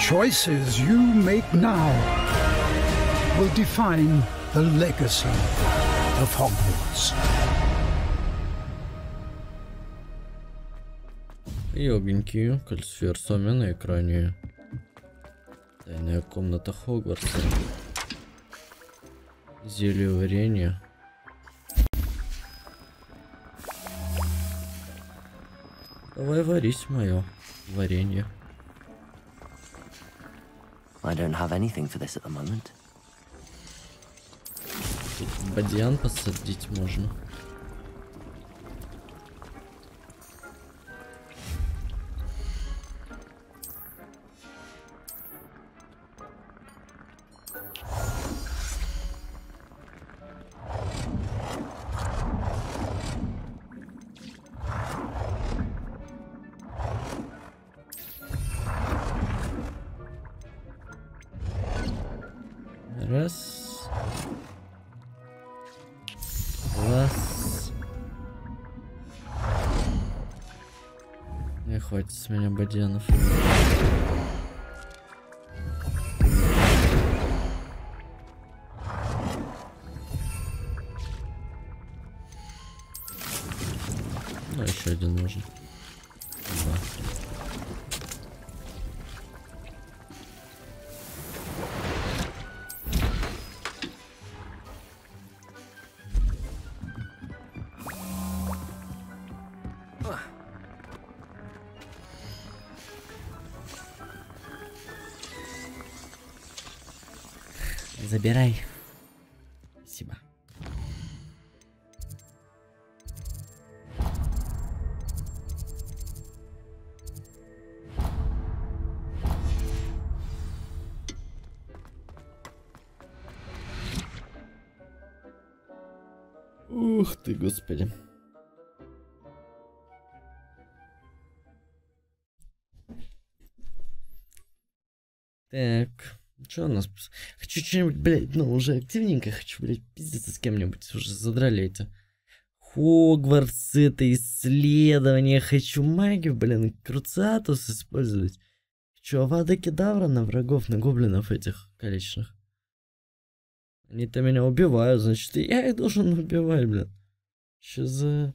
choices you make now will define the legacy of Hogwarts. Ёбенький, Кальцифер сами на экране. Тайная комната Хогвартса. Зелье варенья. Давай варить моё варенье. I don't have anything for this at the moment. Бадьян посадить можно. Хватит с меня бадьянов. Ну, еще один нужен. Два. Забирай. Спасибо. Ух ты, господи. Так. Что у нас? Хочу что-нибудь, блядь, ну уже активненько хочу, блядь, пиздиться с кем-нибудь, уже задрали это. Хогвартс, это исследование, хочу магию, блин, Круциатус использовать. Хочу Авада Кедавра на врагов, на гоблинов этих количественных. Они-то меня убивают, значит, и я их должен убивать, блин. Что за...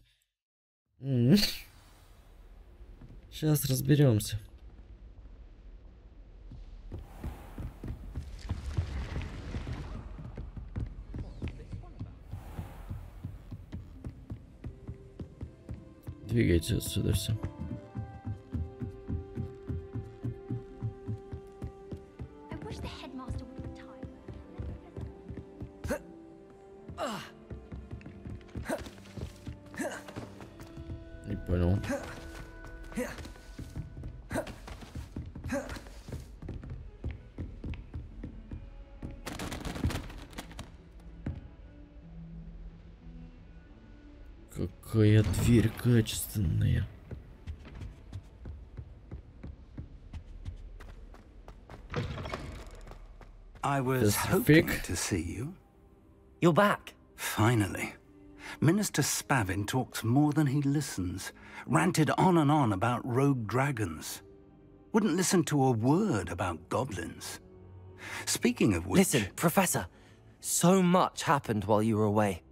Сейчас разберемся. Двигайте отсюда все. Не понял. Какая дверь качественная. I was hoping to see you. You're back. Finally. Minister Spavin talks more than he listens. Ranted on and on about rogue dragons. Wouldn't listen to a word about goblins. Speaking of which... Listen, Professor. So much happened while you were away.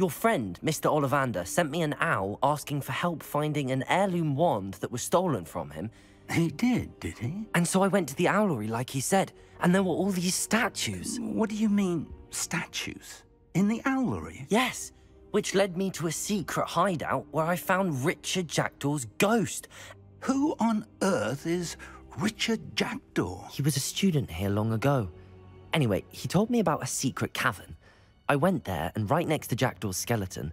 Your friend, Mr. Ollivander, sent me an owl asking for help finding an heirloom wand that was stolen from him. He did he? And so I went to the Owlery, like he said, and there were all these statues. What do you mean, statues? In the Owlery? Yes, which led me to a secret hideout where I found Richard Jackdaw's ghost. Who on earth is Richard Jackdaw? He was a student here long ago. Anyway, he told me about a secret cavern. I went there, and right next to Jackdaw's skeleton,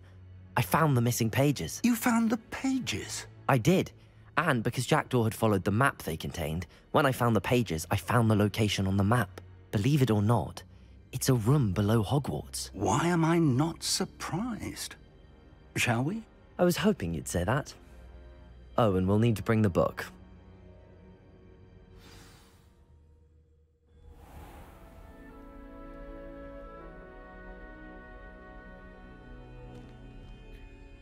I found the missing pages. You found the pages? I did. And because Jackdaw had followed the map they contained, when I found the pages, I found the location on the map. Believe it or not, it's a room below Hogwarts. Why am I not surprised? Shall we? I was hoping you'd say that. Oh, and we'll need to bring the book.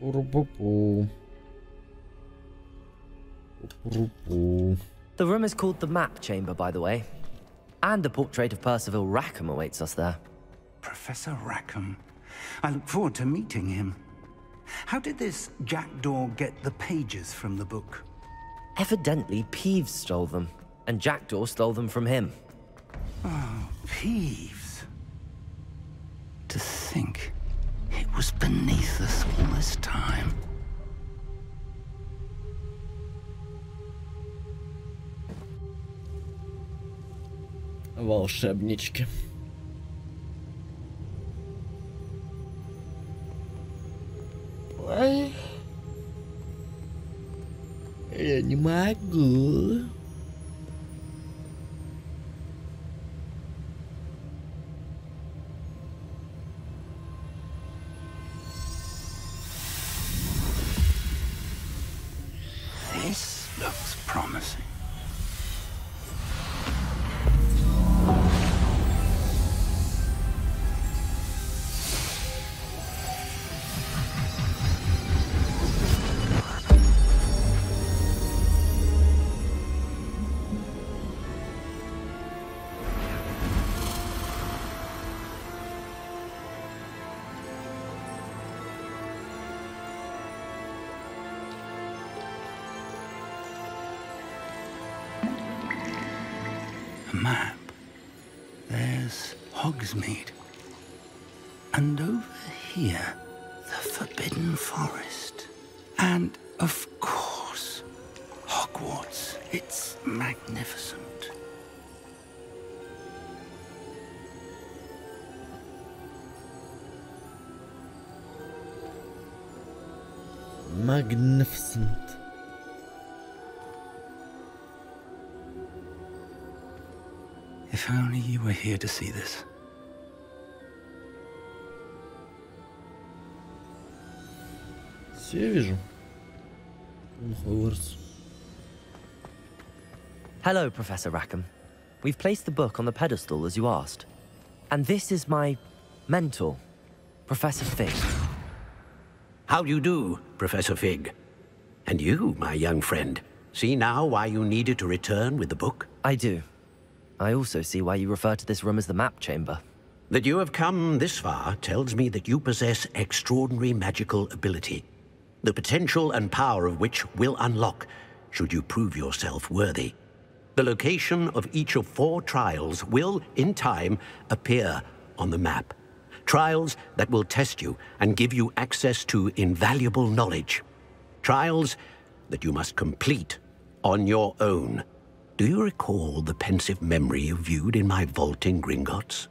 Пуру-пу-пу. Пуру-пу. The room is called the Map Chamber, by the way. And a portrait of Percival Rackham awaits us there. Professor Rackham. I look forward to meeting him. How did this Jackdaw get the pages from the book? Evidently, Peeves stole them, and Jackdaw stole them from him. Oh, Peeves. To think it was beneath us all this time. Волшебнички. Ой. Я не могу. This looks promising. Map. There's Hogsmeade. And over here, the Forbidden Forest. And, of course, Hogwarts. It's magnificent. Magnificent. If only you were here to see this. Hello, Professor Rackham. We've placed the book on the pedestal as you asked. And this is my mentor, Professor Fig. How do you do, Professor Fig? And you, my young friend, see now why you needed to return with the book? I do. I also see why you refer to this room as the Map Chamber. That you have come this far tells me that you possess extraordinary magical ability, the potential and power of which will unlock, should you prove yourself worthy. The location of each of 4 trials will, in time, appear on the map. Trials that will test you and give you access to invaluable knowledge. Trials that you must complete on your own. Do you recall the pensive memory you viewed in my vault in Gringotts?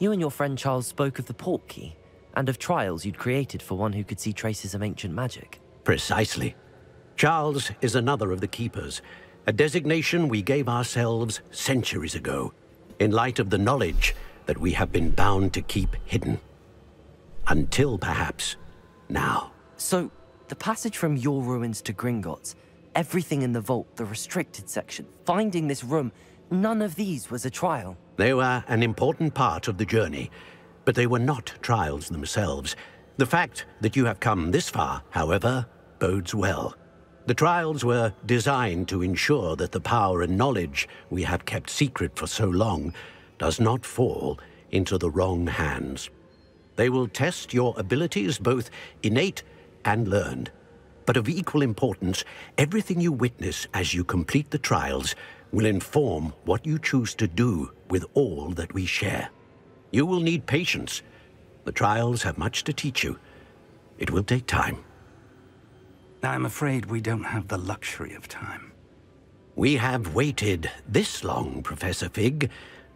You and your friend Charles spoke of the portkey, and of trials you'd created for one who could see traces of ancient magic. Precisely. Charles is another of the keepers, a designation we gave ourselves centuries ago, in light of the knowledge that we have been bound to keep hidden. Until, perhaps, now. So, the passage from your ruins to Gringotts, everything in the vault, the restricted section, finding this room, none of these was a trial. They were an important part of the journey, but they were not trials themselves. The fact that you have come this far, however, bodes well. The trials were designed to ensure that the power and knowledge we have kept secret for so long does not fall into the wrong hands. They will test your abilities, both innate and learned. But of equal importance, everything you witness as you complete the trials will inform what you choose to do with all that we share. You will need patience. The trials have much to teach you. It will take time. I'm afraid we don't have the luxury of time. We have waited this long, Professor Fig.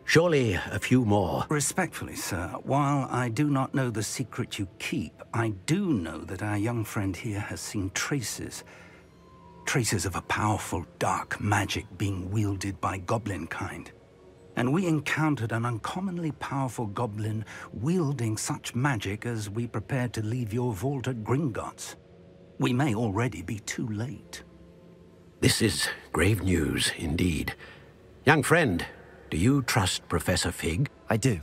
Surely a few more. Respectfully, sir, while I do not know the secret you keep, I do know that our young friend here has seen traces. Traces of a powerful dark magic being wielded by goblin kind. And we encountered an uncommonly powerful goblin wielding such magic as we prepared to leave your vault at Gringotts. We may already be too late. This is grave news indeed. Young friend, do you trust Professor Fig? I do.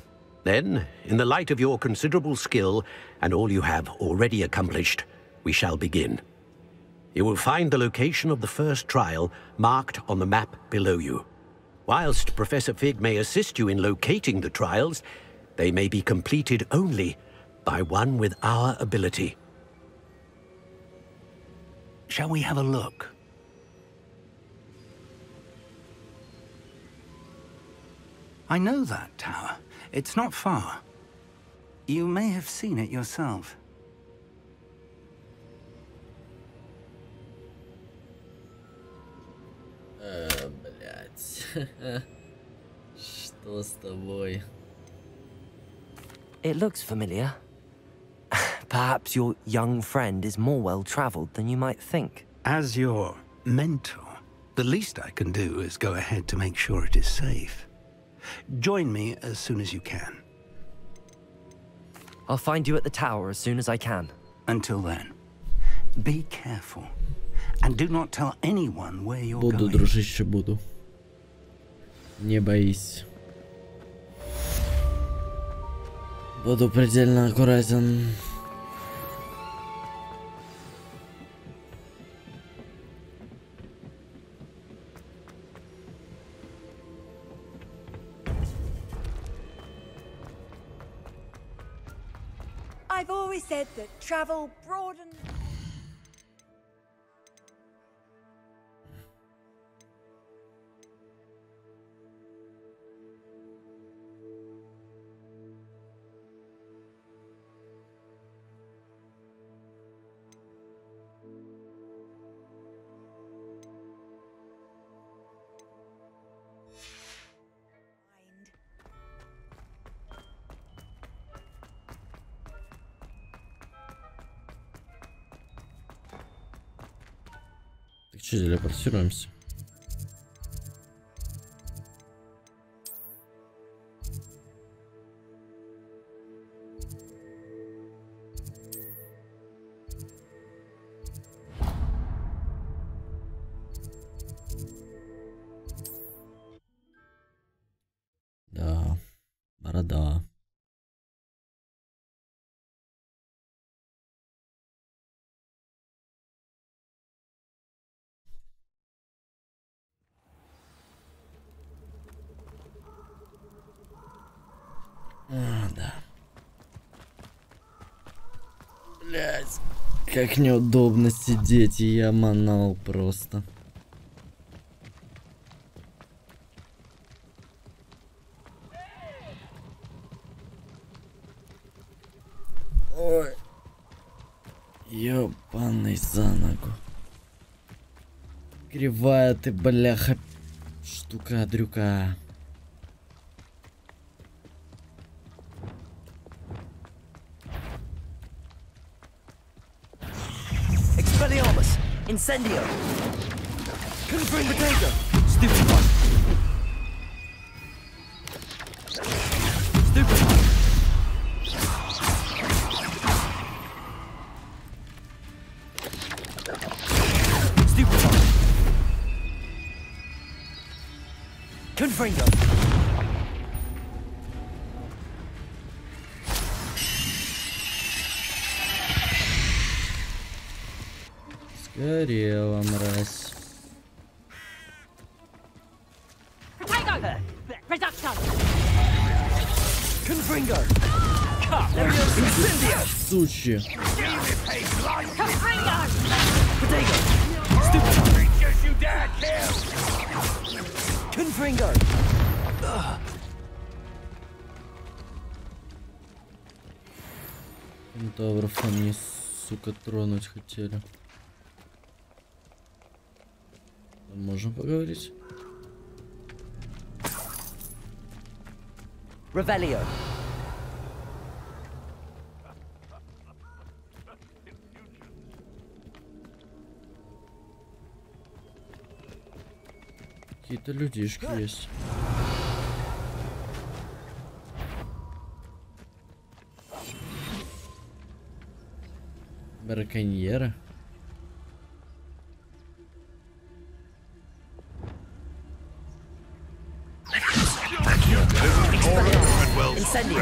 Then, in the light of your considerable skill and all you have already accomplished, we shall begin. You will find the location of the first trial marked on the map below you. Whilst Professor Fig may assist you in locating the trials, they may be completed only by one with our ability. Shall we have a look? I know that tower. It's not far. You may have seen it yourself. It looks familiar. Perhaps your young friend is more well-traveled than you might think. As your mentor, the least I can do is go ahead to make sure it is safe. Join me as soon as you can. I'll find you at the tower as soon as I can. Until then, be careful. And do not tell anyone where you're going. Буду, дружище, буду. Не боись. Буду предельно аккуратен. I've always said that travel broadens. Че, телепортируемся? Да, борода. Как неудобно сидеть, и я манал просто. Ой. Ёбаный за ногу. Кривая ты, бляха, штука-дрюка. Incendio! Couldn't bring the danger! Stupid one! Stupid one! Stupid one! Couldn't bring them! Горела, мразь. Сучи. Кентавров они, сука, тронуть хотели. Можем поговорить. Ревелио. Какие-то людишки есть. Браконьеры. Incendio.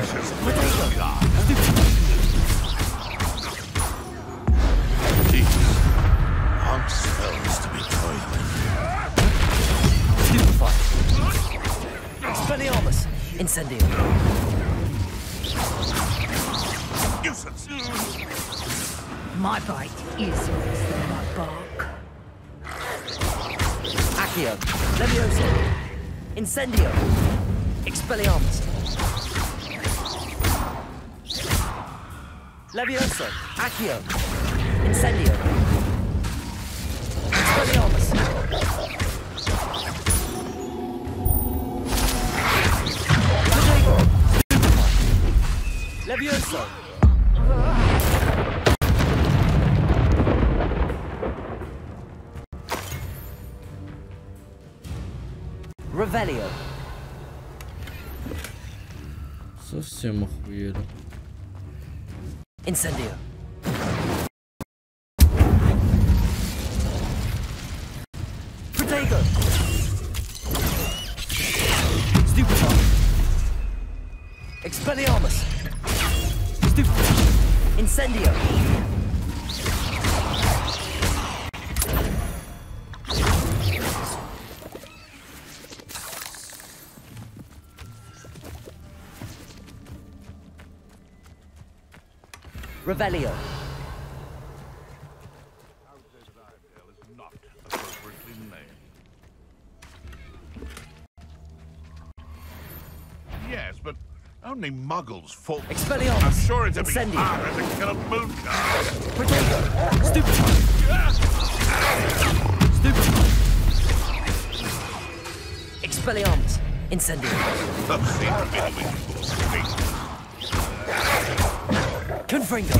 Expelliarmus. Incendio. Nuisance. My bite is worse than my bark. Accio. Leviosa. Incendio. Expelliarmus. Leviosa. Accio. Incendio. Expelliarmus. Leviosa! Revelio. Совсем охуели. Incendio. Protego. Stupefy. Expelliarmus. Incendio. Revelio. Yes, but only muggles fall. Expelliarmus. I'm sure it's a big harder to kill a moon card. Protego. Stupefy. Stupefy. Expelliarmus. Incendio. Confringo.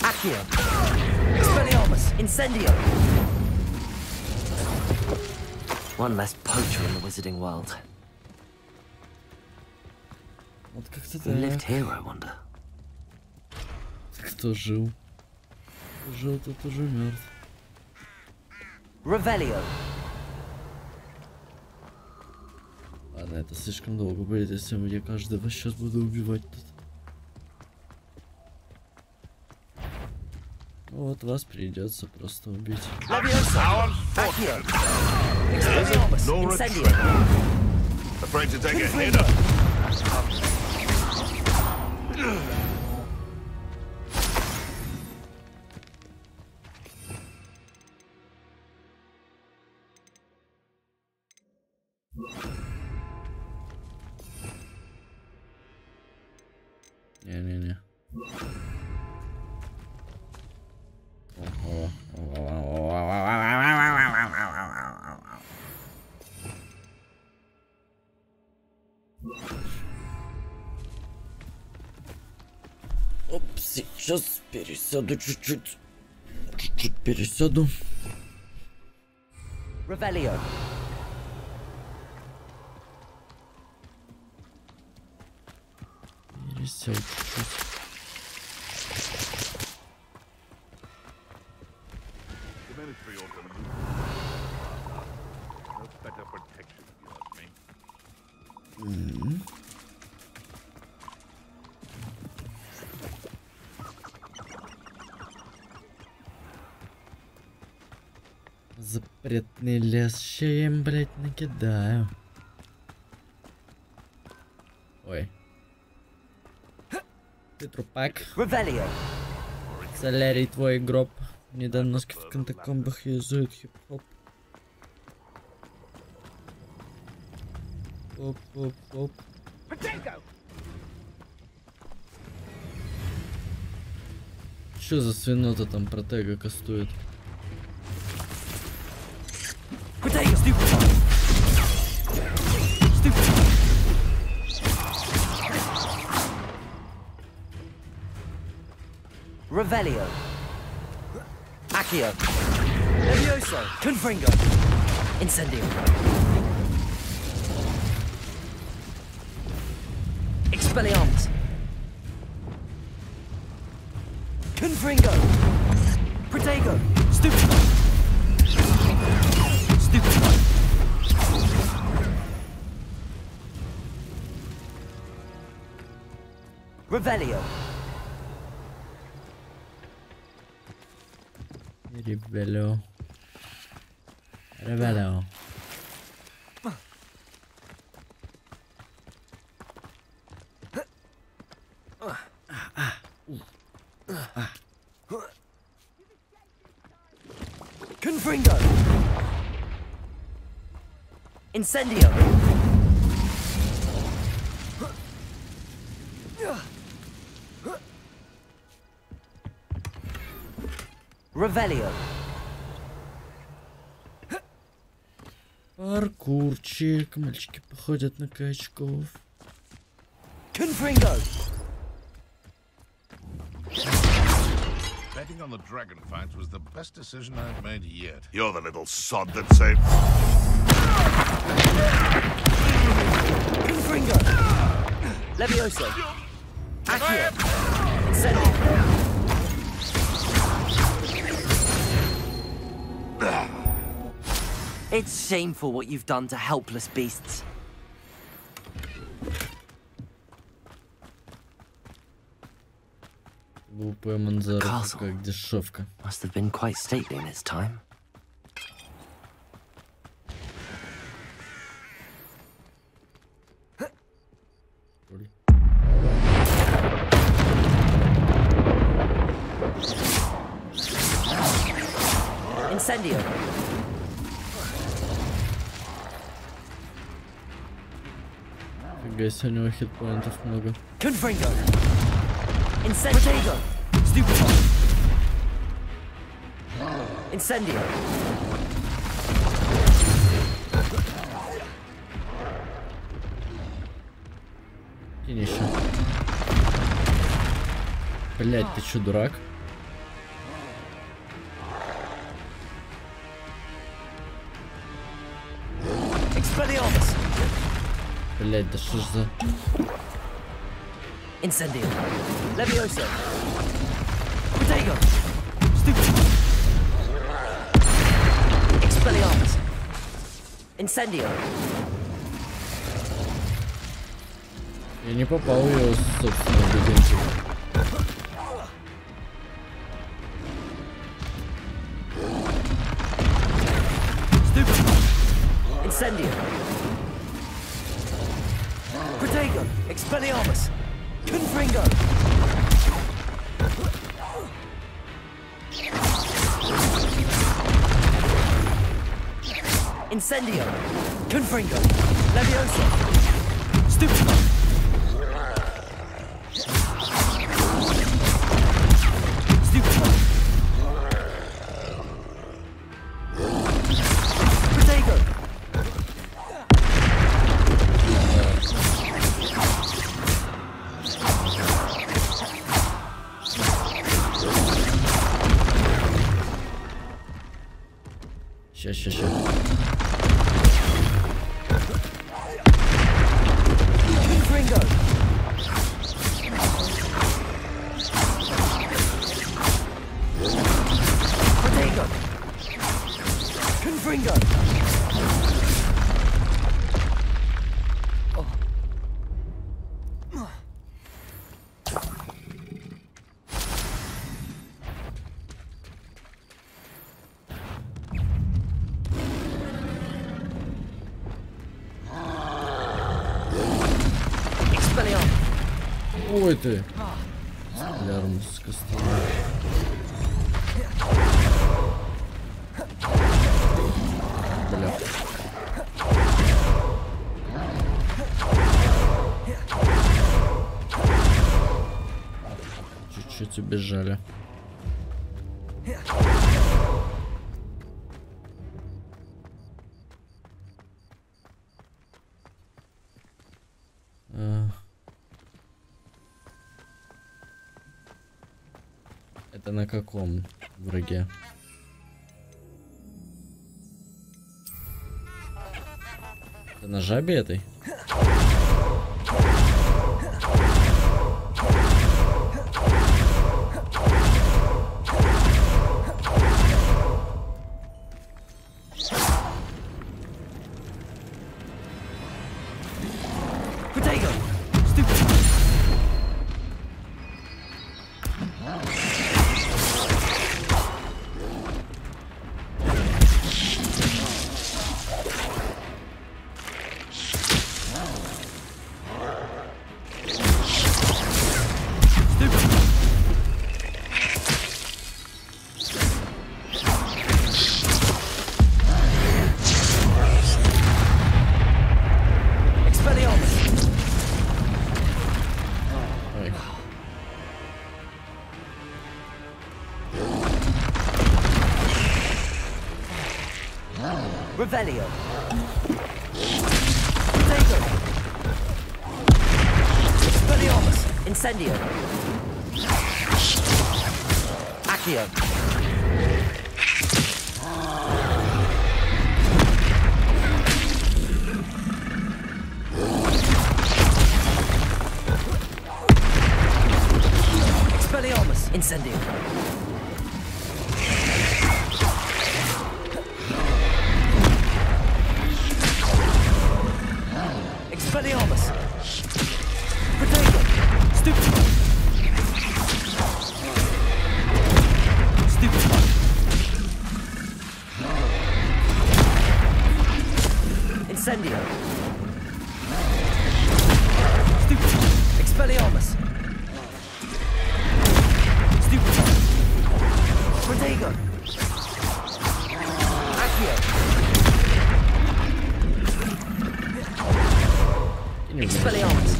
Accio. Expelliarmus. Incendio. One less poacher in the wizarding world. Who lived here, I wonder? Revelio. Ладно, это слишком долго будет, если меня каждого сейчас буду убивать тут. Вот вас придется просто убить. Afraid to take it, Nina. Сейчас пересяду чуть-чуть. Чуть-чуть пересяду. Ревелио. Пересяду чуть-чуть. Запретный лес, ща им, блять, накидаю. Ой. Ты трупак. Солярий твой гроб. Недоноски в кантакомбах юзуют хип-хоп. Хоп-хоп-хоп. Чё за свинота там протега кастует? Revelio. Accio. Levioso. Confringo. Incendio. Expelliarmus. Confringo. Protego. Stupefy. Stupefy. Revelio. Revelio. Revelio. Confringo. Incendio. Revelio. Паркурчик, мальчики походят на качков. Confringo. Betting on the dragon fights was the best decision I've made yet. You're the little sod that saved. Confringo. Leviosa. Accio. Incendio. It's shameful what you've done to helpless beasts. The castle must have been quite stately in its time. Incendio. Guys, у него хитпоинтов много. Confringo. Incendio. Incendio. Финишер. Блять, ты чё, дурак? Блять, да что ж за... Incendio. Leviosa. Potato. Stupid. Expelliarmus. Incendio. Я не попал в его собственную беденчику. Stupid. Incendio. Potato. Expelliarmus. Confringo. Incendio. Confringo. Leviosa. Stupefy. Stupefy. Potato. Сейчас. Ой ты! Лярмус костюм. Бля. Чуть-чуть убежали. На каком враге? Это на жабе этой? Revelio. Incendio. Expelliarmus. Incendio. Accio. Expelliarmus. Incendio. Expelliarmus! Potato! Stupefy! Stupefy! Incendio! Stupefy! Expelliarmus! Stupefy! Potato! Accio! Expelliarmus.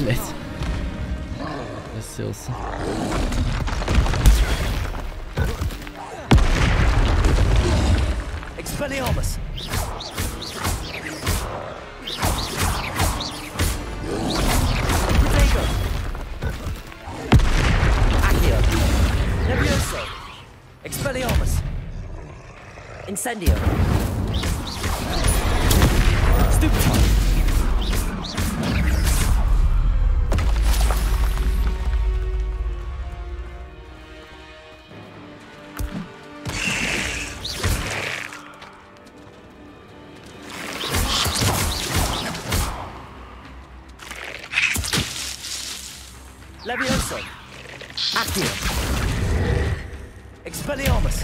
Блять. Расселся. Expelliarmus. Accio. Nervioso. Expelliarmus. Incendio. Levioso. Accio. Expelliarmus.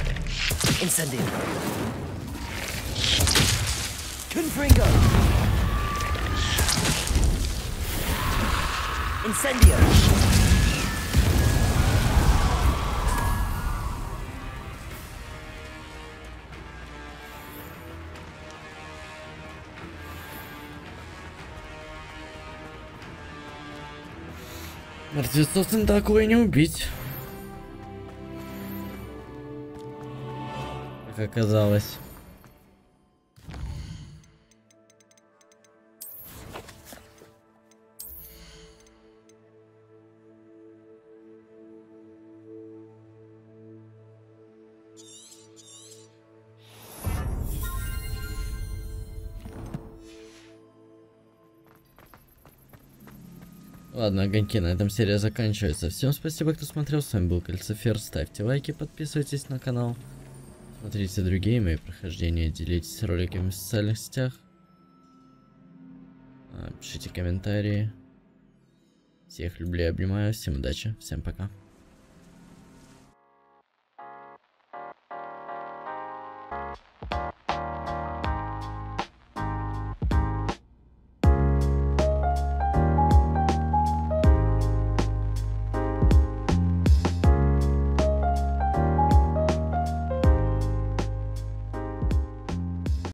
Incendio. Confringo. Incendio. Мертвецов такое не убить, как оказалось. Ладно, огоньки, на этом серия заканчивается. Всем спасибо, кто смотрел. С вами был Кальцифер. Ставьте лайки, подписывайтесь на канал. Смотрите другие мои прохождения, делитесь роликами в социальных сетях. Пишите комментарии. Всех люблю и обнимаю. Всем удачи, всем пока.